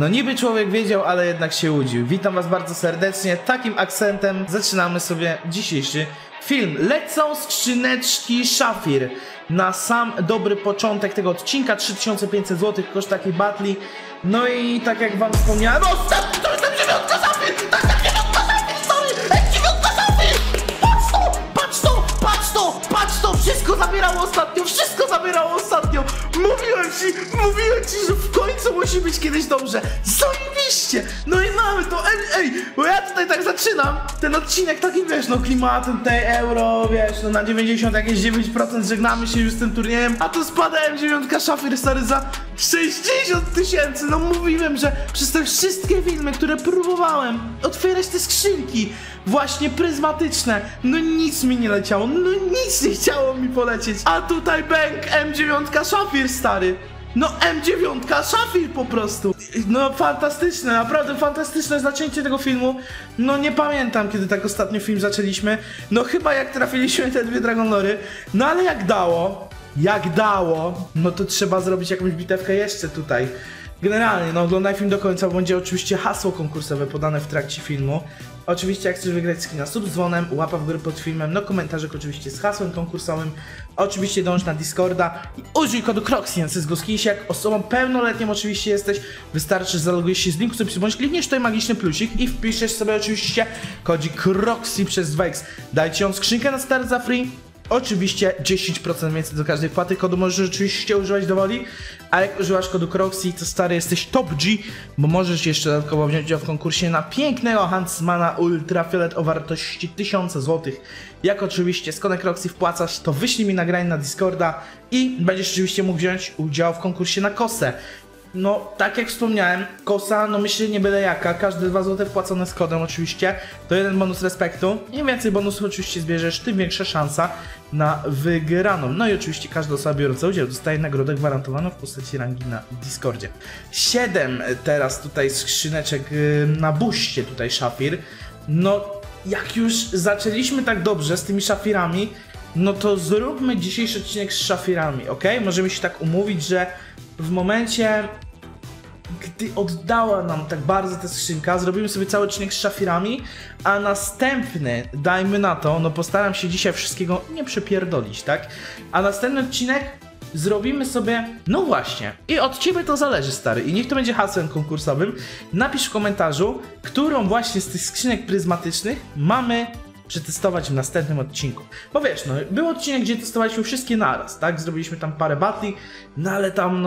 No niby człowiek wiedział, ale jednak się łudził. Witam was bardzo serdecznie. Takim akcentem zaczynamy sobie dzisiejszy film. Lecą skrzyneczki Szafir. Na sam dobry początek tego odcinka 3500 zł koszt takiej batli. No i tak jak wam wspomniałem... Ostatni to jest dziewiątka Szafir! Tak, dziewiątka Szafir, sorry! Dziewiątka Szafir! Patrz to! Patrz to! Patrz to! Patrz to! Wszystko zabierało ostatnio! Wszystko zabierało ostatnio! Mówiłem ci, że w końcu musi być kiedyś dobrze. Zajebiście! No i mamy to, ej, bo ja tutaj tak zaczynam ten odcinek takim, wiesz, no klimatem tej euro, wiesz, no na 90 jakieś 9% żegnamy się już z tym turniejem, a tu spadałem dziewiątka Szafir, stary, za 60 000. No mówiłem, że przez te wszystkie filmy, które próbowałem otwierać te skrzynki właśnie pryzmatyczne, no nic mi nie leciało, no nic nie chciało mi polecieć, a tutaj bęk M9 Szafir, stary. No M9 Szafir po prostu. No fantastyczne, naprawdę fantastyczne zaczęcie tego filmu. No nie pamiętam, kiedy tak ostatnio film zaczęliśmy. No chyba jak trafiliśmy te dwie Dragonlory. No ale jak dało, no to trzeba zrobić jakąś bitewkę jeszcze tutaj. Generalnie, no oglądaj film do końca, bo będzie oczywiście hasło konkursowe podane w trakcie filmu. Oczywiście jak chcesz wygrać skina, sub z dzwonem, łapa w górę pod filmem, no komentarzek oczywiście z hasłem konkursowym. Oczywiście dąż na Discorda i użyj kodu Kroxxi na CSGO skins. Jak osobą pełnoletnią oczywiście jesteś, wystarczy, że zalogujesz się z linku, sobie bądź klikniesz tutaj magiczny plusik i wpiszesz sobie oczywiście kodzik Kroxxi przez 2x. Dajcie on skrzynkę na start za free. Oczywiście 10% więcej do każdej płaty, kodu możesz oczywiście używać do woli, a jak używasz kodu Kroxxi, to stary jesteś top G, bo możesz jeszcze dodatkowo wziąć udział w konkursie na pięknego Huntsmana Ultra Fiolet o wartości 1000 zł. Jak oczywiście z kodem Kroxxi wpłacasz, to wyślij mi nagranie na Discorda i będziesz oczywiście mógł wziąć udział w konkursie na kosę. No, tak jak wspomniałem, kosa, no myślę, nie byle jaka, każde 2 zł wpłacone z kodem oczywiście, to jeden bonus respektu. Im więcej bonusów oczywiście zbierzesz, tym większa szansa na wygraną. No i oczywiście każda osoba biorąca udział dostaje nagrodę gwarantowaną w postaci rangi na Discordzie. 7 teraz tutaj skrzyneczek na buście tutaj Szafir. No, jak już zaczęliśmy tak dobrze z tymi Szafirami, no to zróbmy dzisiejszy odcinek z Szafirami, ok? Możemy się tak umówić, że w momencie, gdy oddała nam tak bardzo ta skrzynka, zrobimy sobie cały odcinek z Szafirami, a następny, dajmy na to, no postaram się dzisiaj wszystkiego nie przepierdolić, tak? A następny odcinek zrobimy sobie, no właśnie, i od ciebie to zależy, stary, i niech to będzie hasłem konkursowym. Napisz w komentarzu, którą właśnie z tych skrzynek pryzmatycznych mamy przetestować w następnym odcinku. Bo wiesz, no, był odcinek, gdzie testowaliśmy wszystkie naraz, tak? Zrobiliśmy tam parę batli, no ale tam,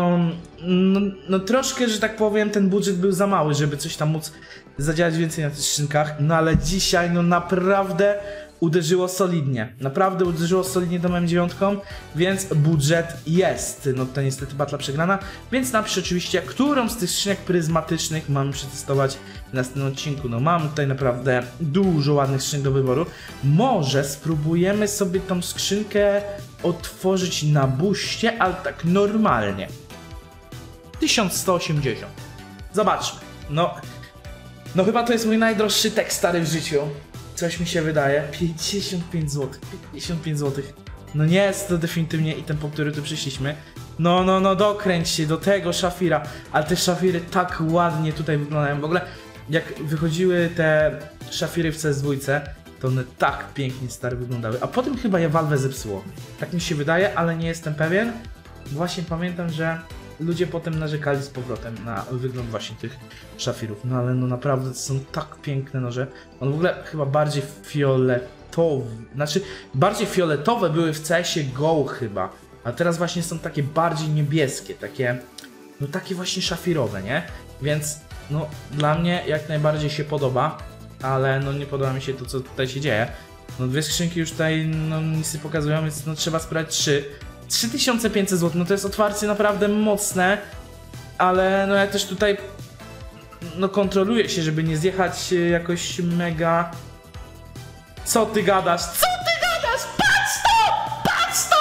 no troszkę, że tak powiem, ten budżet był za mały, żeby coś tam móc zadziałać więcej na tych skrzynkach, no ale dzisiaj, no naprawdę uderzyło solidnie. Naprawdę uderzyło solidnie tą M9, więc budżet jest. No to niestety batla przegrana, więc napisz oczywiście, którą z tych skrzynek pryzmatycznych mamy przetestować w następnym odcinku. No mamy tutaj naprawdę dużo ładnych skrzynek do wyboru. Może spróbujemy sobie tą skrzynkę otworzyć na buście, ale tak normalnie. 1180. Zobaczmy. No chyba to jest mój najdroższy tekst, stary, w życiu. Coś mi się wydaje. 55 zł. 55 zł. No nie jest to definitywnie item, po który tu przyszliśmy. No, dokręć się do tego Szafira. Ale te Szafiry tak ładnie tutaj wyglądają. W ogóle, jak wychodziły te Szafiry w CS2, to one tak pięknie, stare, wyglądały. A potem chyba je Valve zepsuło. Tak mi się wydaje, ale nie jestem pewien. Właśnie pamiętam, że ludzie potem narzekali z powrotem na wygląd właśnie tych Szafirów. No ale no naprawdę są tak piękne noże. One w ogóle chyba bardziej fioletowe, znaczy bardziej fioletowe były w CS-ie Go chyba. A teraz właśnie są takie bardziej niebieskie, takie, no takie właśnie szafirowe, nie? Więc no dla mnie jak najbardziej się podoba, ale no nie podoba mi się to, co tutaj się dzieje. No dwie skrzynki już tutaj no nic pokazują, więc no trzeba sprawdzić 3500 zł, no to jest otwarcie naprawdę mocne, ale no ja też tutaj no kontroluję się, żeby nie zjechać jakoś mega... Co ty gadasz? Co ty gadasz? Patrz to! Patrz to!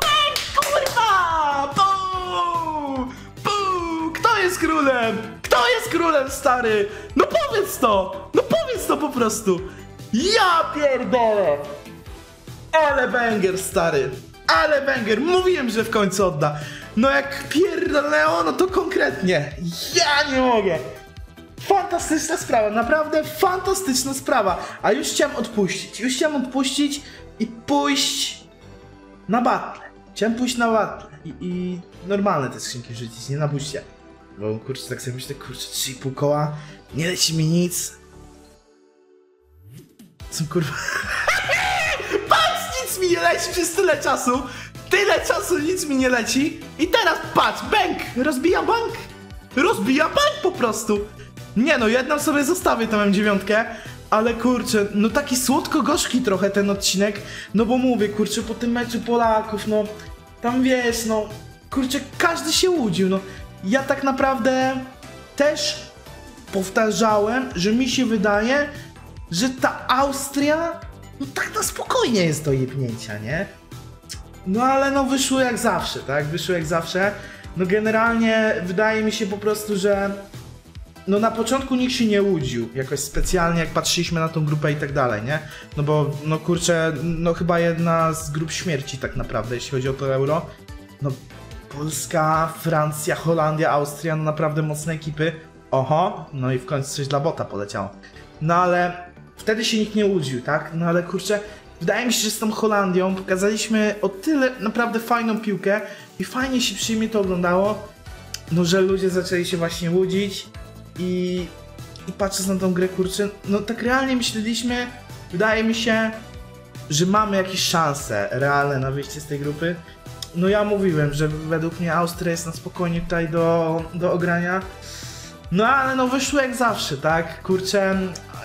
Bang, kurwa! Buu! Buu! Kto jest królem? Kto jest królem, stary? No powiedz to! No powiedz to po prostu! Ja pierdolę! Ale banger, stary! Ale banger! Mówiłem, że w końcu odda. No jak pierdolnęło, no to konkretnie. Ja nie mogę. Fantastyczna sprawa, naprawdę fantastyczna sprawa. A już chciałem odpuścić, i pójść na battle. Chciałem pójść na battle i normalne te skrzynki rzucić, nie na buście. Bo kurczę, tak sobie myślę, kurczę, 3,5 koła, nie leci mi nic. Co kurwa? Patrz, nic mi nie leci przez tyle czasu. Nic mi nie leci. I teraz patrz, bęk! Rozbija bank! Po prostu! Nie no, jedną sobie zostawię tą M9, ale kurczę, no taki słodko-gorzki trochę ten odcinek, no bo mówię, kurczę, po tym meczu Polaków, no tam wiesz, no kurczę, każdy się łudził, no ja tak naprawdę też powtarzałem, że mi się wydaje, że ta Austria, no tak na spokojnie jest do jebnięcia, nie? No ale no wyszło jak zawsze, tak? Wyszło jak zawsze. No generalnie wydaje mi się po prostu, że no na początku nikt się nie łudził jakoś specjalnie, jak patrzyliśmy na tą grupę i tak dalej, nie? No bo no kurczę, no chyba jedna z grup śmierci tak naprawdę, jeśli chodzi o to Euro. No Polska, Francja, Holandia, Austria, no naprawdę mocne ekipy. Oho, no i w końcu coś dla bota poleciało. No ale wtedy się nikt nie łudził, tak? No ale kurczę, wydaje mi się, że z tą Holandią pokazaliśmy o tyle naprawdę fajną piłkę i fajnie się przyjemnie to oglądało, no że ludzie zaczęli się właśnie łudzić i patrząc na tą grę, kurczę, no tak realnie myśleliśmy, wydaje mi się, że mamy jakieś szanse realne na wyjście z tej grupy. No ja mówiłem, że według mnie Austria jest na spokojnie tutaj do ogrania. No ale no wyszło jak zawsze, tak? Kurczę,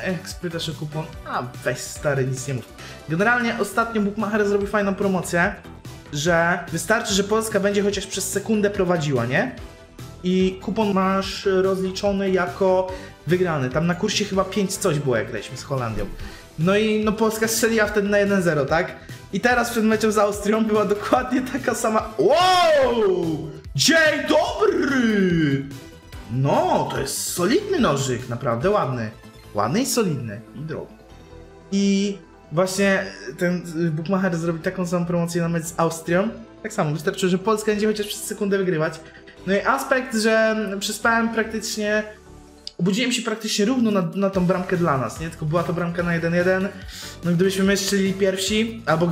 jak spytasz o kupon, a weź stary, nic nie mów. Generalnie ostatnio Bookmacher zrobił fajną promocję, że wystarczy, że Polska będzie chociaż przez sekundę prowadziła, nie? I kupon masz rozliczony jako wygrany. Tam na kursie chyba 5 coś było, jak graliśmy z Holandią. No i no Polska strzeliła wtedy na 1-0, tak? I teraz przed meczem z Austrią była dokładnie taka sama... Wow! Dzień dobry! No, to jest solidny nożyk, naprawdę ładny. Ładny i solidny. I drogi. I właśnie ten Bookmacher zrobi taką samą promocję na mecz z Austrią. Tak samo, wystarczy, że Polska będzie chociaż przez sekundę wygrywać. No i aspekt, że przyspałem praktycznie... Obudziłem się praktycznie równo na tą bramkę dla nas, nie? Tylko była to bramka na 1-1. No gdybyśmy my strzelili pierwsi, albo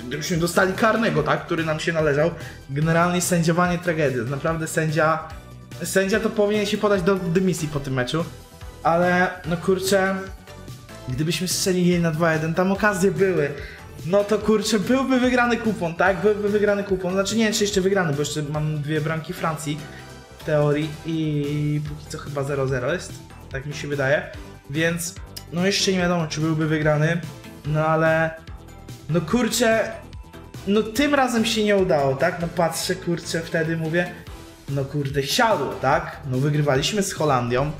gdybyśmy dostali karnego, tak? Który nam się należał. Generalnie sędziowanie tragedia. Naprawdę sędzia to powinien się podać do dymisji po tym meczu. Ale no kurczę... Gdybyśmy strzelili na 2-1, tam okazje były. No to kurczę, byłby wygrany kupon, tak? Byłby wygrany kupon. Znaczy nie wiem, czy jeszcze wygrany, bo jeszcze mam 2 bramki Francji w teorii i póki co chyba 0-0 jest. Tak mi się wydaje. Więc no jeszcze nie wiadomo, czy byłby wygrany. No ale... No kurczę... No tym razem się nie udało, tak? No patrzę, kurczę, wtedy mówię... No kurde, siadło, tak? No wygrywaliśmy z Holandią.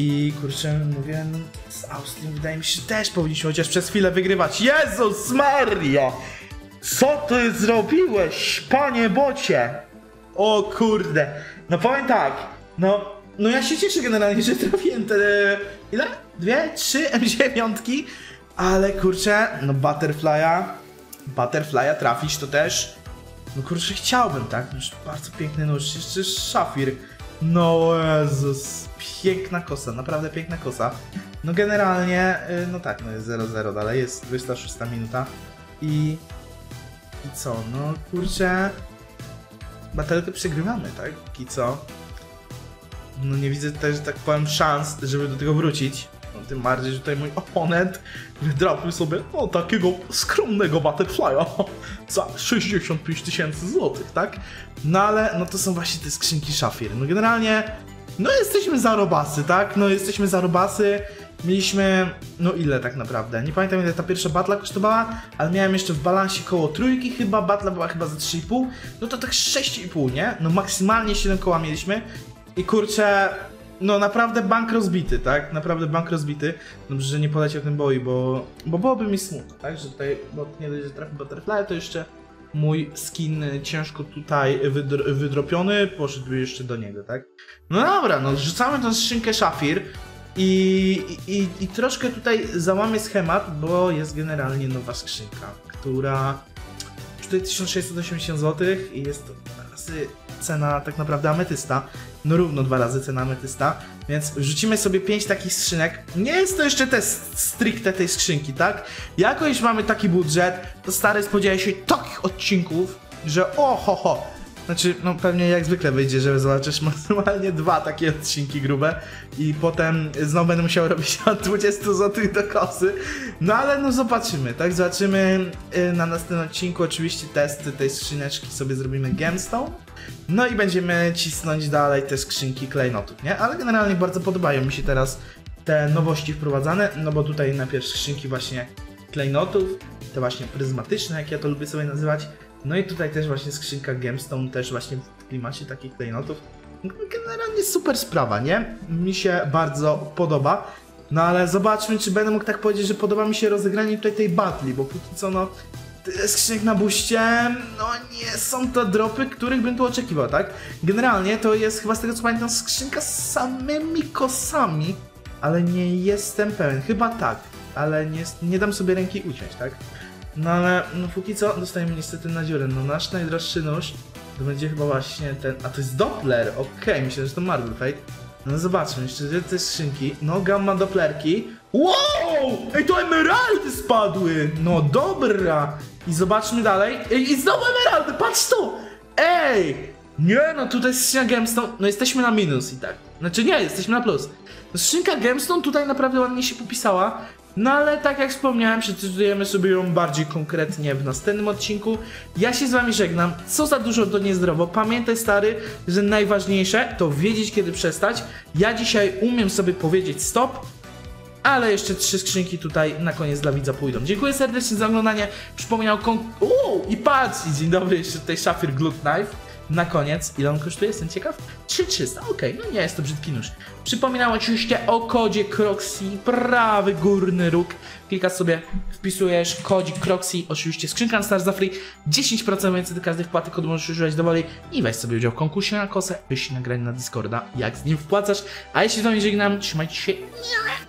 I kurczę, mówię, no, z Austrią wydaje mi się, że też powinniśmy chociaż przez chwilę wygrywać. Jezus Maria! Co ty zrobiłeś, panie bocie? O kurde. No powiem tak, no ja się cieszę generalnie, że trafiłem te... Ile? 2, 3 M9? Ale kurczę, no Butterfly'a trafić to też... No kurczę, chciałbym, tak? Bardzo piękny nóż, jeszcze szafir. No Jezus, piękna kosa, naprawdę piękna kosa. No generalnie, no tak, no jest 0-0 dalej, jest 26 minuta i co, no kurczę, batelkę przegrywamy, tak, i co? No nie widzę też, że tak powiem, szans, żeby do tego wrócić. No, tym bardziej, że tutaj mój oponent wydrapił sobie, no, takiego skromnego Butterfly'a za 65 000 złotych, tak? No ale, no to są właśnie te skrzynki szafir. No generalnie, no jesteśmy za robasy, tak? No jesteśmy za robasy. Mieliśmy, no ile tak naprawdę? Nie pamiętam, ile ta pierwsza batla kosztowała, ale miałem jeszcze w balansie koło trójki chyba, batla była chyba za 3,5. No to tak 6,5, nie? No maksymalnie 7 koła mieliśmy i kurczę... No naprawdę bank rozbity, tak? Naprawdę bank rozbity. Dobrze, że nie poleciał ten boi, bo byłoby mi smutno, tak? Że tutaj, bo nie dość, że trafił Butterfly, to jeszcze mój skin ciężko tutaj wydropiony poszedł jeszcze do niego, tak? No dobra, no rzucamy tą skrzynkę szafir i troszkę tutaj załamię schemat, bo jest generalnie nowa skrzynka, która... Tutaj 1680 zł i jest to razy cena tak naprawdę ametysta, no równo 2 razy cena ametysta, więc rzucimy sobie 5 takich skrzynek. Nie jest to jeszcze test stricte tej skrzynki, tak? Jakoś mamy taki budżet, to stary spodziewa się takich odcinków, że ohoho. Znaczy, no pewnie jak zwykle wyjdzie, że zobaczysz maksymalnie 2 takie odcinki grube i potem znowu będę musiał robić od 20 zł do kosy. No ale no zobaczymy, tak? Zobaczymy na następnym odcinku. Oczywiście testy tej skrzyneczki sobie zrobimy Gemstone. No i będziemy cisnąć dalej te skrzynki klejnotów, nie? Ale generalnie bardzo podobają mi się teraz te nowości wprowadzane, no bo tutaj najpierw skrzynki właśnie klejnotów, te właśnie pryzmatyczne, jak ja to lubię sobie nazywać. No i tutaj też właśnie skrzynka Gemstone, też właśnie w klimacie takich klejnotów. Generalnie super sprawa, nie? Mi się bardzo podoba. No ale zobaczmy, czy będę mógł tak powiedzieć, że podoba mi się rozegranie tutaj tej battle, bo póki co no... Skrzynek na buście, no nie są to dropy, których bym tu oczekiwał, tak? Generalnie to jest chyba z tego co pamiętam skrzynka z samymi kosami, ale nie jestem pewien, chyba tak, ale nie dam sobie ręki uciąć, tak? No ale no póki co dostajemy niestety na dziurę, no nasz najdroższy nóż to będzie chyba właśnie ten, a to jest Doppler, okej, myślę, że to Marvel Fate. No zobaczmy, jeszcze te skrzynki, no gamma Dopplerki. Wow! Ej, to emeraldy spadły! No dobra! I zobaczmy dalej. Ej, i znowu emeraldy, patrz tu! Ej! Nie no, tutaj skrzynka Gemstone, no jesteśmy na minus i tak. Znaczy nie, jesteśmy na plus. No, skrzynka Gemstone tutaj naprawdę ładnie się popisała. No ale tak jak wspomniałem, przeczytujemy sobie ją bardziej konkretnie w następnym odcinku. Ja się z wami żegnam, co za dużo to niezdrowo. Pamiętaj stary, że najważniejsze to wiedzieć kiedy przestać. Ja dzisiaj umiem sobie powiedzieć stop, ale jeszcze 3 skrzynki tutaj na koniec dla widza pójdą. Dziękuję serdecznie za oglądanie. Przypominał i patrz, dzień dobry, jeszcze tutaj Sapphire Glutknife. Na koniec, ile on kosztuje? Jestem ciekaw. 3300, okej, no nie jest to brzydki nóż. Przypominam oczywiście o kodzie Kroxxi, prawy górny róg. Klikasz sobie, wpisujesz kodzik Kroxxi, oczywiście skrzynka Stars za free, 10% więcej do każdej wpłaty, kod możesz używać dowolnie i weź sobie udział w konkursie na kosę, wyślij nagranie na Discorda, jak z nim wpłacasz. A jeśli z nami żegnam, trzymajcie się.